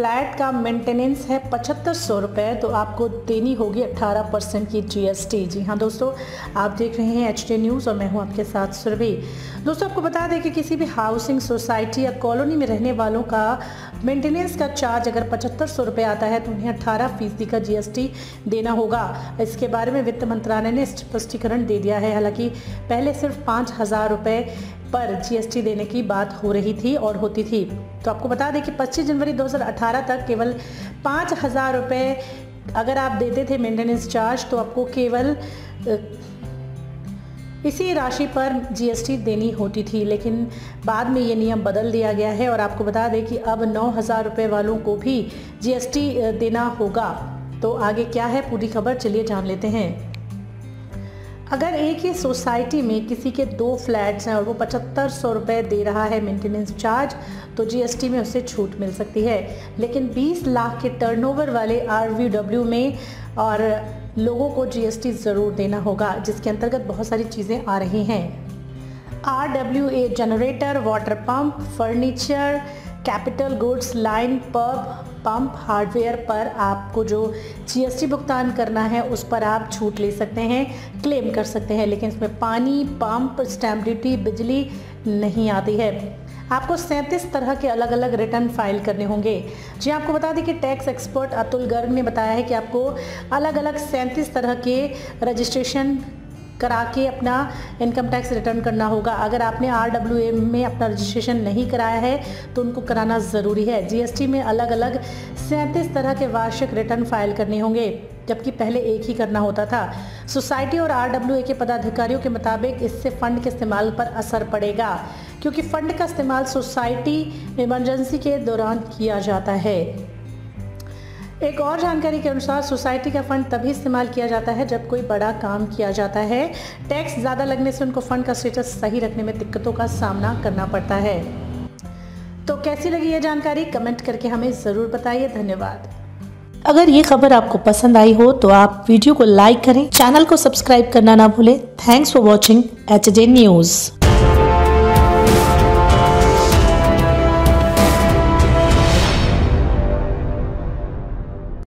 Flat का maintenance है 7500 रुपये, तो आपको देनी होगी 18% की जीएसटी। जी हाँ दोस्तों, आप देख रहे हैं एचडी न्यूज़ और मैं हूँ आपके साथ सुरभि। दोस्तों आपको बता दें कि किसी भी हाउसिंग सोसाइटी या कॉलोनी में रहने वालों का मेंटेनेंस का चार्ज अगर 7500 रुपये आता है तो उन्हें 18% का जीएसटी देना होगा। इसके बारे में वित्त मंत्रालय ने स्पष्टीकरण दे दिया है। हालांकि पहले सिर्फ 5000 रुपये पर जीएसटी देने की बात हो रही थी और होती थी। तो आपको बता दें कि 25 जनवरी 2018 तक केवल 5000 रुपये अगर आप देते थे मेंटेनेंस चार्ज तो आपको केवल इसी राशि पर जीएसटी देनी होती थी, लेकिन बाद में ये नियम बदल दिया गया है। और आपको बता दें कि अब 9000 रुपये वालों को भी जीएसटी देना होगा। तो आगे क्या है पूरी खबर, चलिए जान लेते हैं। अगर एक ही सोसाइटी में किसी के 2 फ्लैट्स हैं और वो 7500 रुपये दे रहा है मेंटेनेंस चार्ज तो जीएसटी में उसे छूट मिल सकती है, लेकिन 20 लाख के टर्नओवर वाले आरवीडब्ल्यू में और लोगों को जीएसटी ज़रूर देना होगा, जिसके अंतर्गत बहुत सारी चीज़ें आ रही हैं। RWA generator, water pump, furniture, capital goods, line, pub, pump, hardware पर आपको जो जीएसटी भुगतान करना है उस पर आप छूट ले सकते हैं, क्लेम कर सकते हैं, लेकिन इसमें पानी, पंप, स्टैम्प ड्यूटी, बिजली नहीं आती है। आपको 37 तरह के अलग अलग रिटर्न फाइल करने होंगे। जी आपको बता दें कि टैक्स एक्सपर्ट अतुल गर्ग ने बताया है कि आपको अलग अलग 37 तरह के रजिस्ट्रेशन करा के अपना इनकम टैक्स रिटर्न करना होगा। अगर आपने RWA में अपना रजिस्ट्रेशन नहीं कराया है तो उनको कराना ज़रूरी है। जीएसटी में अलग अलग 37 तरह के वार्षिक रिटर्न फाइल करने होंगे, जबकि पहले एक ही करना होता था। सोसाइटी और RWA के पदाधिकारियों के मुताबिक इससे फंड के इस्तेमाल पर असर पड़ेगा, क्योंकि फंड का इस्तेमाल सोसाइटी इमरजेंसी के दौरान किया जाता है। एक और जानकारी के अनुसार सोसाइटी का फंड तभी इस्तेमाल किया जाता है जब कोई बड़ा काम किया जाता है। टैक्स ज़्यादा लगने से उनको फंड का स्टेटस सही रखने में दिक्कतों का सामना करना पड़ता है। तो कैसी लगी ये जानकारी, कमेंट करके हमें ज़रूर बताइए। धन्यवाद। अगर ये खबर आपको पसंद आई हो तो आप वीडियो को लाइक करें, चैनल को सब्सक्राइब करना ना भूलें। Thanks for watching HJ news.